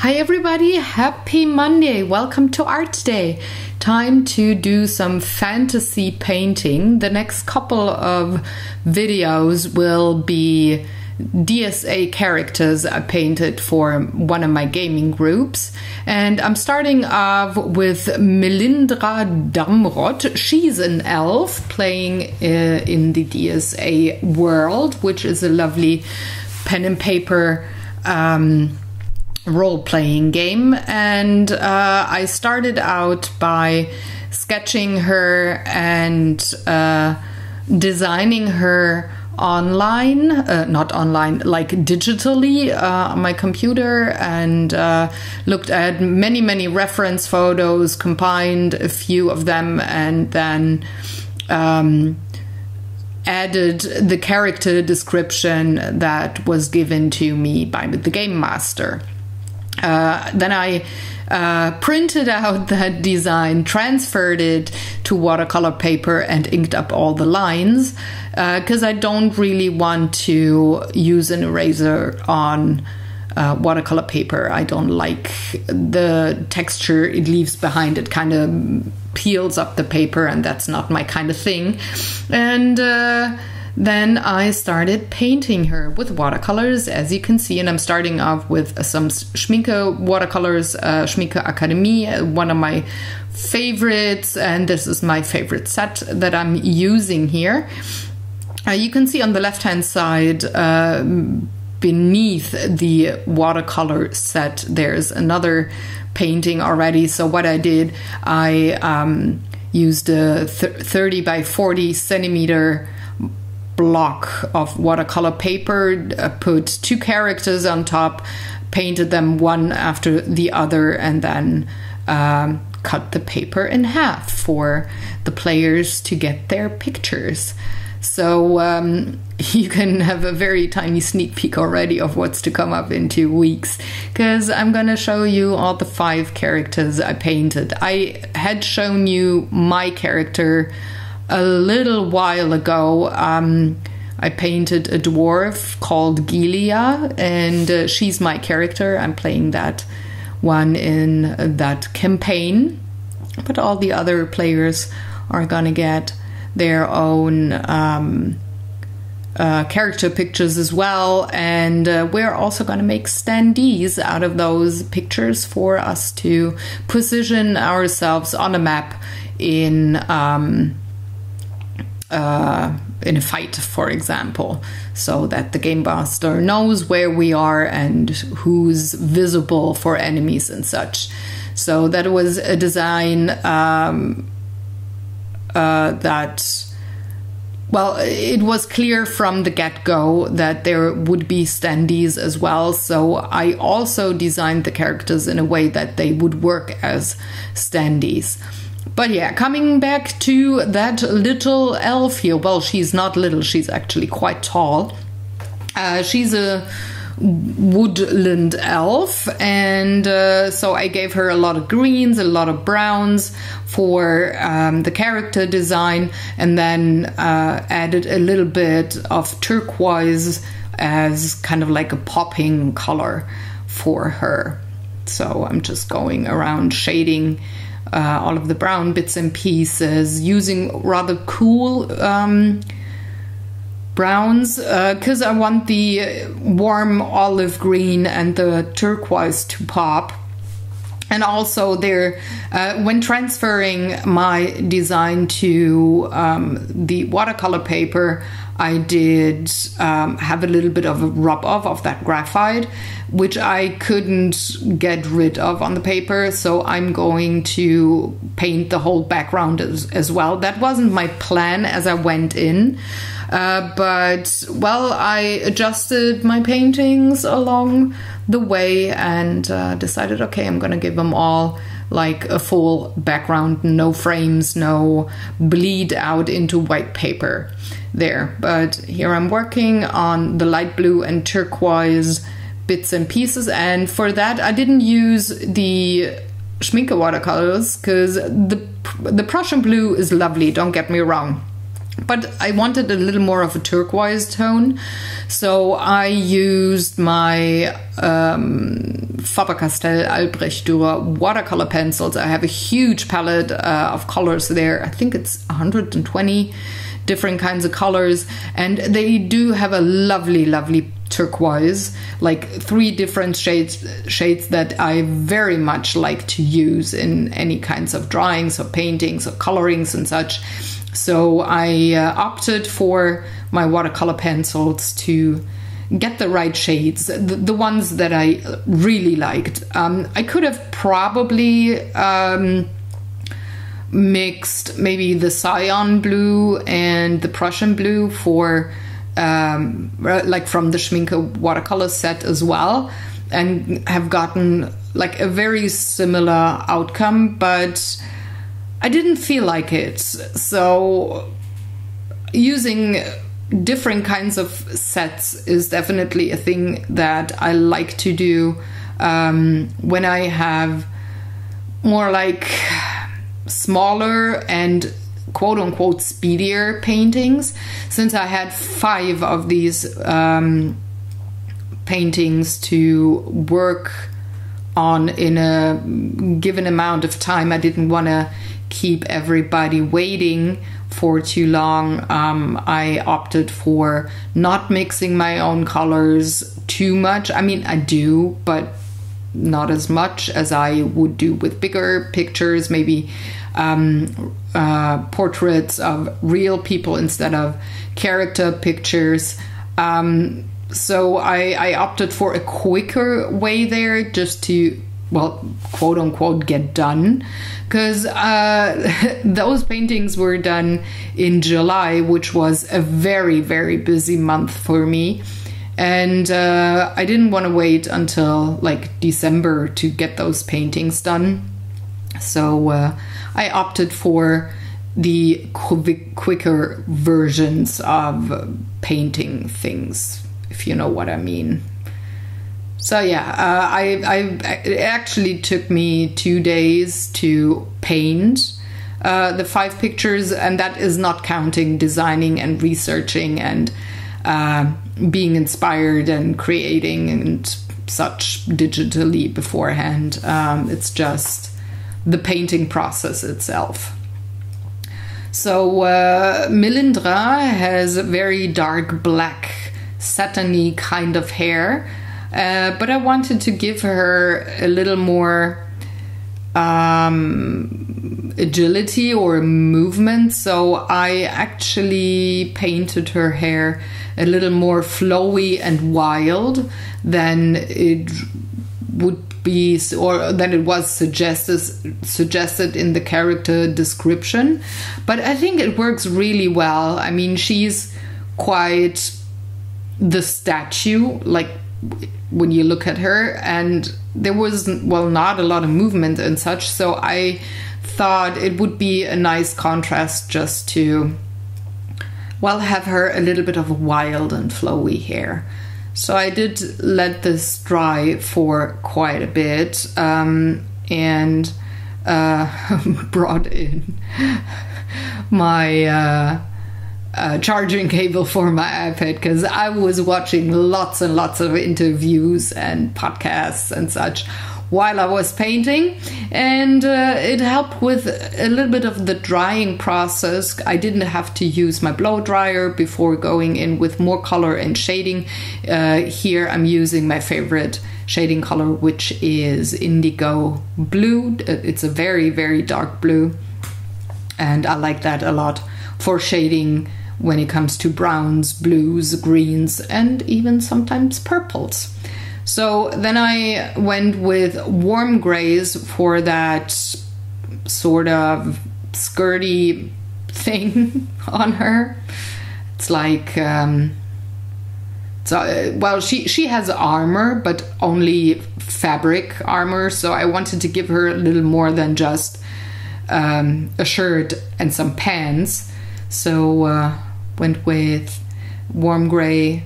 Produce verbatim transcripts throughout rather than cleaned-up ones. Hi everybody, happy Monday, welcome to Art Day. Time to do some fantasy painting. The next couple of videos will be D S A characters I painted for one of my gaming groups. And I'm starting off with Melindhra Damrod. She's an elf playing uh, in the D S A world, which is a lovely pen and paper um, role-playing game, and uh, I started out by sketching her and uh, designing her online, uh, not online, like digitally uh, on my computer, and uh, looked at many, many reference photos, combined a few of them, and then um, added the character description that was given to me by the game master. Uh, then I uh, printed out that design, transferred it to watercolor paper, and inked up all the lines because uh, I don't really want to use an eraser on uh, watercolor paper. I don't like the texture it leaves behind. It kind of peels up the paper, and that's not my kind of thing. And uh, Then I started painting her with watercolors, as you can see, and I'm starting off with some Schmincke watercolors, uh, Schmincke Akademie, one of my favorites, and this is my favorite set that I'm using here. Uh, you can see on the left-hand side, uh, beneath the watercolor set, there's another painting already. So what I did, I um, used a thirty by forty centimeter block of watercolor paper, uh, put two characters on top, painted them one after the other, and then um, cut the paper in half for the players to get their pictures. So um, you can have a very tiny sneak peek already of what's to come up in two weeks, because I'm gonna show you all the five characters I painted. I had shown you my character a little while ago. um, I painted a dwarf called Gilia, and uh, she's my character. I'm playing that one in that campaign, but all the other players are gonna get their own um, uh, character pictures as well, and uh, we're also gonna make standees out of those pictures for us to position ourselves on a map in um, Uh, in a fight, for example, so that the game master knows where we are and who's visible for enemies and such. So that was a design um, uh, that, well, it was clear from the get-go that there would be standees as well. So I also designed the characters in a way that they would work as standees. But yeah, coming back to that little elf here. Well, she's not little, she's actually quite tall. Uh, she's a woodland elf, and uh, so I gave her a lot of greens, a lot of browns for um, the character design, and then uh, added a little bit of turquoise as kind of like a popping color for her. So I'm just going around shading Uh, all of the brown bits and pieces, using rather cool um, browns, because uh, I want the warm olive green and the turquoise to pop. And also there, uh, when transferring my design to um, the watercolor paper, I did um, have a little bit of a rub off of that graphite, which I couldn't get rid of on the paper. So I'm going to paint the whole background as, as well. That wasn't my plan as I went in, uh, but well, I adjusted my paintings along the way and uh, decided, okay, I'm gonna give them all like a full background, no frames, no bleed out into white paper there. But here I'm working on the light blue and turquoise bits and pieces, and for that I didn't use the Schmincke watercolors, because the, the Prussian blue is lovely, don't get me wrong, but I wanted a little more of a turquoise tone, so I used my um, Faber Castell Albrecht Durer watercolor pencils. I have a huge palette uh, of colors there. I think it's one hundred twenty different kinds of colors, and they do have a lovely, lovely turquoise, like three different shades shades that I very much like to use in any kinds of drawings or paintings or colorings and such. So I uh, opted for my watercolor pencils to get the right shades, the, the ones that I really liked. Um, I could have probably um, mixed maybe the Cyan blue and the Prussian blue for um, like from the Schmincke watercolor set as well, and have gotten like a very similar outcome, but I didn't feel like it. So using different kinds of sets is definitely a thing that I like to do um, when I have more like smaller and quote-unquote speedier paintings. Since I had five of these um, paintings to work on in a given amount of time, I didn't want to keep everybody waiting for too long. um, I opted for not mixing my own colors too much. I mean, I do, but not as much as I would do with bigger pictures, maybe um, uh, portraits of real people instead of character pictures. Um, so I, I opted for a quicker way there, just to, well, quote unquote, get done, because uh, those paintings were done in July, which was a very, very busy month for me. And uh, I didn't want to wait until like December to get those paintings done. So uh, I opted for the quick, quicker versions of painting things, if you know what I mean. So yeah, uh, I, I, it actually took me two days to paint uh, the five pictures, and that is not counting designing and researching and uh, being inspired and creating and such digitally beforehand. Um, it's just the painting process itself. So uh, Melindhra has very dark black satiny kind of hair. Uh, but I wanted to give her a little more um, agility or movement, so I actually painted her hair a little more flowy and wild than it would be, or than it was suggested suggested in the character description. But I think it works really well. I mean, she's quite the statue, like, when you look at her, and there was, well, not a lot of movement and such, so I thought it would be a nice contrast just to, well, have her a little bit of wild and flowy hair. So I did let this dry for quite a bit, um, and uh, brought in my uh, Uh, charging cable for my iPad, because I was watching lots and lots of interviews and podcasts and such while I was painting, and uh, it helped with a little bit of the drying process. I didn't have to use my blow dryer before going in with more color and shading. Uh, here I'm using my favorite shading color, which is indigo blue. It's a very, very dark blue, and I like that a lot for shading when it comes to browns, blues, greens, and even sometimes purples. So then I went with warm grays for that sort of skirty thing on her. It's like, um, so, well, she, she has armor, but only fabric armor. So I wanted to give her a little more than just um, a shirt and some pants. So uh, went with warm gray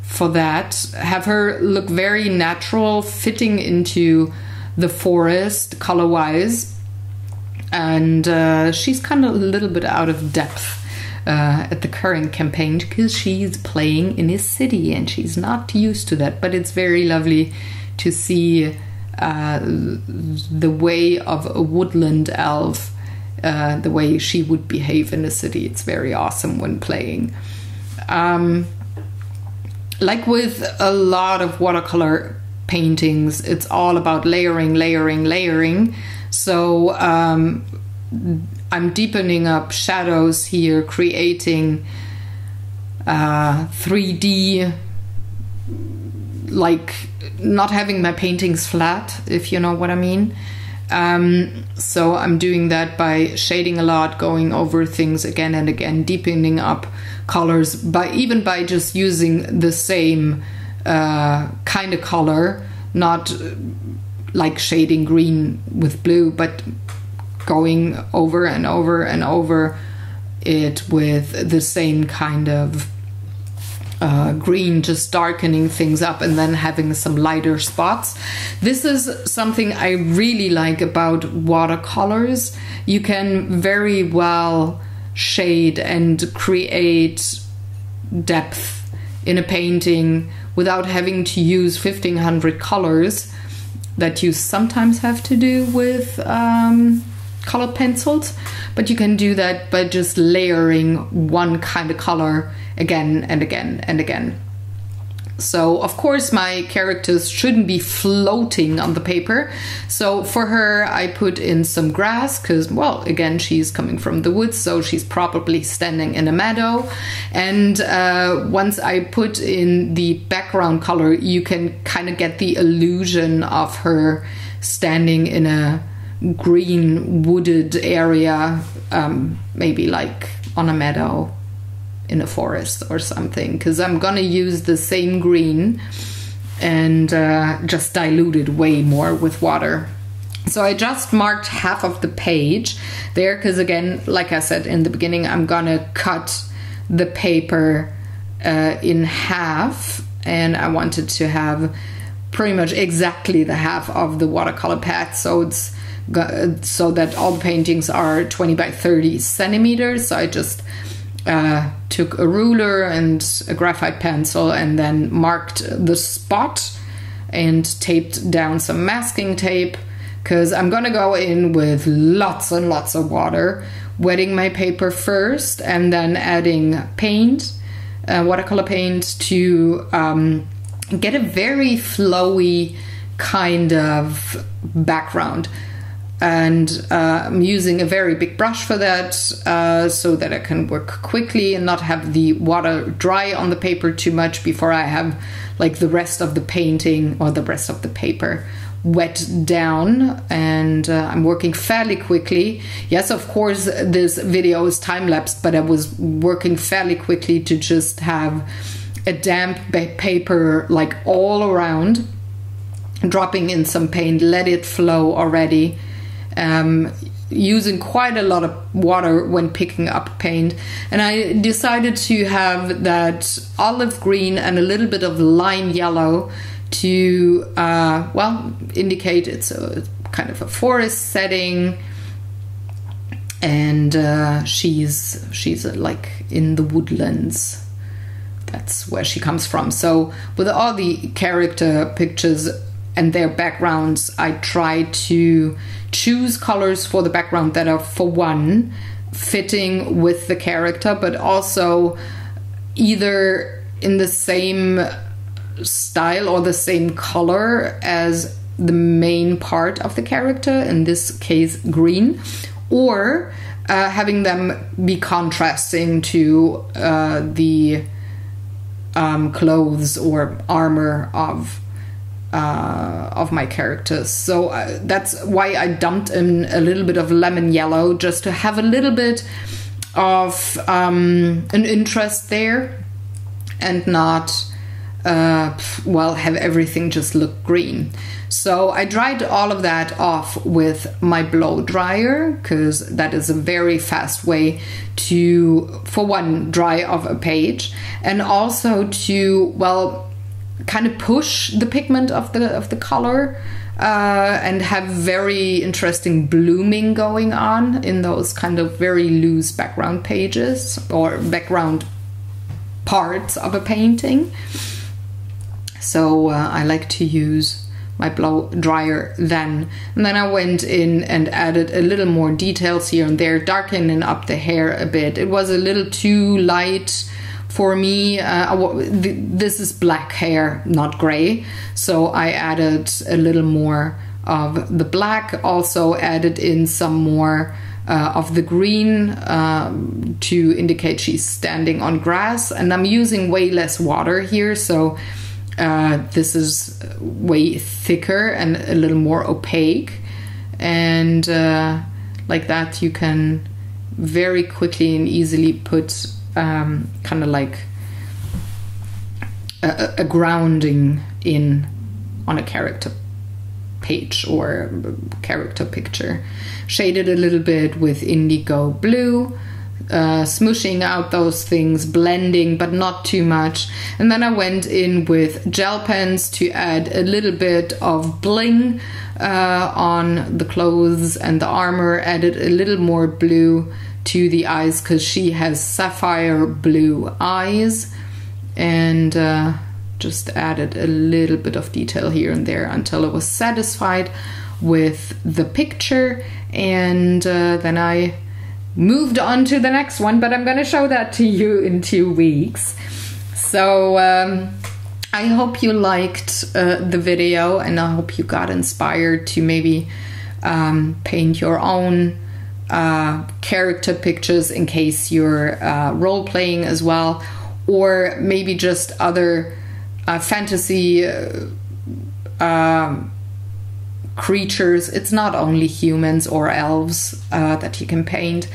for that. Have her look very natural, fitting into the forest color-wise. And uh, she's kind of a little bit out of depth uh, at the current campaign, because she's playing in a city and she's not used to that. But it's very lovely to see uh, the way of a woodland elf, uh, the way she would behave in the city. It's very awesome when playing. Um, like with a lot of watercolor paintings, it's all about layering, layering, layering. So um, I'm deepening up shadows here, creating uh, three D, like not having my paintings flat, if you know what I mean. Um, so I'm doing that by shading a lot, going over things again and again, deepening up colors, by even by just using the same uh, kind of color, not like shading green with blue, but going over and over and over it with the same kind of uh, green, just darkening things up and then having some lighter spots. This is something I really like about watercolors. You can very well shade and create depth in a painting without having to use fifteen hundred colors that you sometimes have to do with um, colored pencils, but you can do that by just layering one kind of color again and again and again. So of course my characters shouldn't be floating on the paper. So for her, I put in some grass because, well, again, she's coming from the woods, so she's probably standing in a meadow. And uh, once I put in the background color, you can kind of get the illusion of her standing in a green wooded area, um, maybe like on a meadow, in a forest or something, because I'm gonna use the same green and uh, just dilute it way more with water. So I just marked half of the page there, because again, like I said in the beginning, I'm gonna cut the paper uh, in half, and I wanted to have pretty much exactly the half of the watercolor pad, so it's so that all the paintings are twenty by thirty centimeters. So I just Uh, took a ruler and a graphite pencil and then marked the spot and taped down some masking tape, because I'm gonna go in with lots and lots of water, wetting my paper first and then adding paint, uh, watercolor paint, to um, get a very flowy kind of background. And uh, I'm using a very big brush for that, uh, so that I can work quickly and not have the water dry on the paper too much before I have like the rest of the painting or the rest of the paper wet down. And uh, I'm working fairly quickly. Yes, of course, this video is time-lapsed, but I was working fairly quickly to just have a damp paper like all around, dropping in some paint, let it flow already. Um, using quite a lot of water when picking up paint, and I decided to have that olive green and a little bit of lime yellow to uh, well, indicate it's a kind of a forest setting, and uh, she's she's like in the woodlands. That's where she comes from. So with all the character pictures and their backgrounds, I try to choose colors for the background that are, for one, fitting with the character, but also either in the same style or the same color as the main part of the character, in this case green, or uh, having them be contrasting to uh, the um, clothes or armor of Uh, of my characters. So uh, that's why I dumped in a little bit of lemon yellow, just to have a little bit of um, an interest there and not uh, well, have everything just look green. So I dried all of that off with my blow dryer, because that is a very fast way to, for one, dry off a page, and also to, well, kind of push the pigment of the of the color uh, and have very interesting blooming going on in those kind of very loose background pages or background parts of a painting. So uh, I like to use my blow dryer then. And then I went in and added a little more details here and there, darkening up the hair a bit. It was a little too light for me. Uh, th this is black hair, not gray. So I added a little more of the black, also added in some more Uh, of the green um, to indicate she's standing on grass. And I'm using way less water here, so uh, this is way thicker and a little more opaque. And uh, like that you can very quickly and easily put um, kind of like a, a grounding in on a character page or character picture. Shaded a little bit with indigo blue, uh, smooshing out those things, blending, but not too much. And then I went in with gel pens to add a little bit of bling uh, on the clothes and the armor, added a little more blue to the eyes because she has sapphire blue eyes, and uh, just added a little bit of detail here and there until I was satisfied with the picture. And uh, then I moved on to the next one, but I'm gonna show that to you in two weeks. So um, I hope you liked uh, the video, and I hope you got inspired to maybe um, paint your own uh, character pictures in case you're uh, role-playing as well, or maybe just other Uh, fantasy uh, uh, creatures. It's not only humans or elves uh, that you can paint,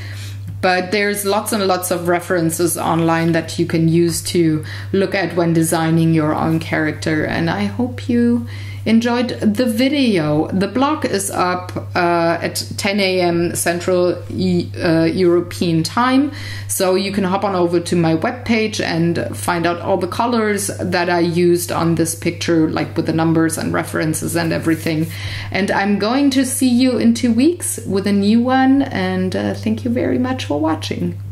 but there's lots and lots of references online that you can use to look at when designing your own character. And I hope you enjoyed the video. The blog is up uh, at ten A M Central e uh, European time, so you can hop on over to my webpage and find out all the colors that I used on this picture, like with the numbers and references and everything. And I'm going to see you in two weeks with a new one, and uh, thank you very much for watching.